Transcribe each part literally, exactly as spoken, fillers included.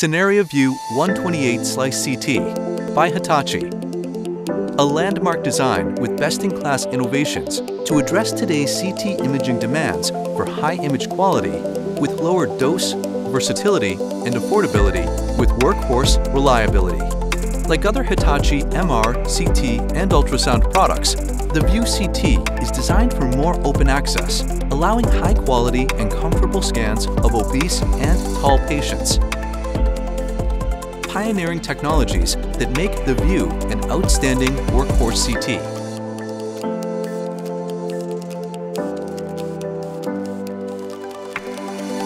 Scenaria View one twenty-eight Slice C T by Hitachi. A landmark design with best-in-class innovations to address today's C T imaging demands for high image quality with lower dose, versatility, and affordability with workhorse reliability. Like other Hitachi M R, C T, and ultrasound products, the View C T is designed for more open access, allowing high quality and comfortable scans of obese and tall patients. Pioneering technologies that make the View an outstanding workhorse C T.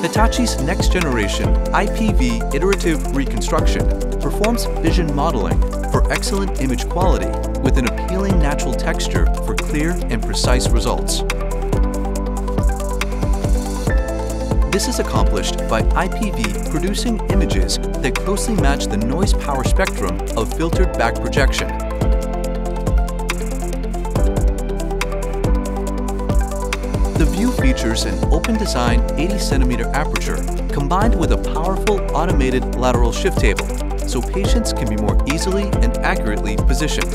Hitachi's next-generation I P V Iterative Reconstruction performs vision modeling for excellent image quality with an appealing natural texture for clear and precise results. This is accomplished by I P V producing images that closely match the noise-power spectrum of filtered back projection. The View features an open design eighty centimeter aperture combined with a powerful automated lateral shift table, so patients can be more easily and accurately positioned.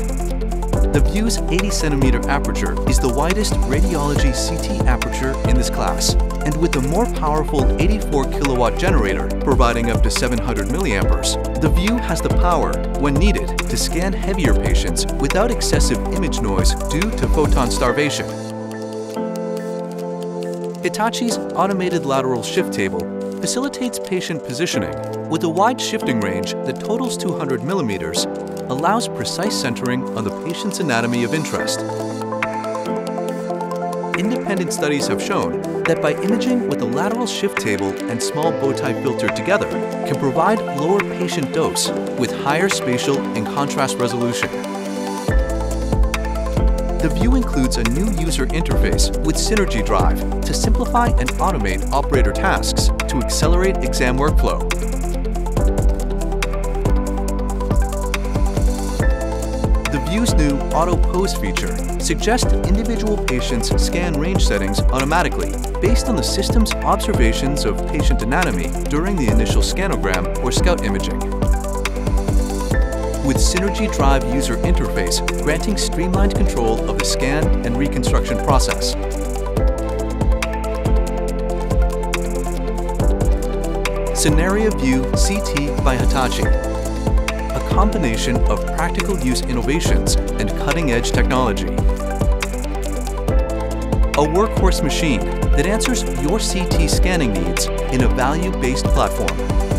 The View's eighty centimeter aperture is the widest radiology C T aperture in this class, and with the more powerful eighty-four kilowatt generator providing up to seven hundred milliamperes, the View has the power, when needed, to scan heavier patients without excessive image noise due to photon starvation. Hitachi's automated lateral shift table facilitates patient positioning with a wide shifting range that totals two hundred millimeters, allows precise centering on the patient's anatomy of interest. Independent studies have shown that by imaging with a lateral shift table and small bowtie filter together can provide lower patient dose with higher spatial and contrast resolution. The View includes a new user interface with Synergy Drive to simplify and automate operator tasks to accelerate exam workflow. The View's new Auto-Pose feature suggests individual patients scan range settings automatically based on the system's observations of patient anatomy during the initial scanogram or scout imaging. With Synergy Drive user interface granting streamlined control of the scan and reconstruction process. Scenaria View C T by Hitachi, a combination of practical use innovations and cutting-edge technology. A workhorse machine that answers your C T scanning needs in a value-based platform.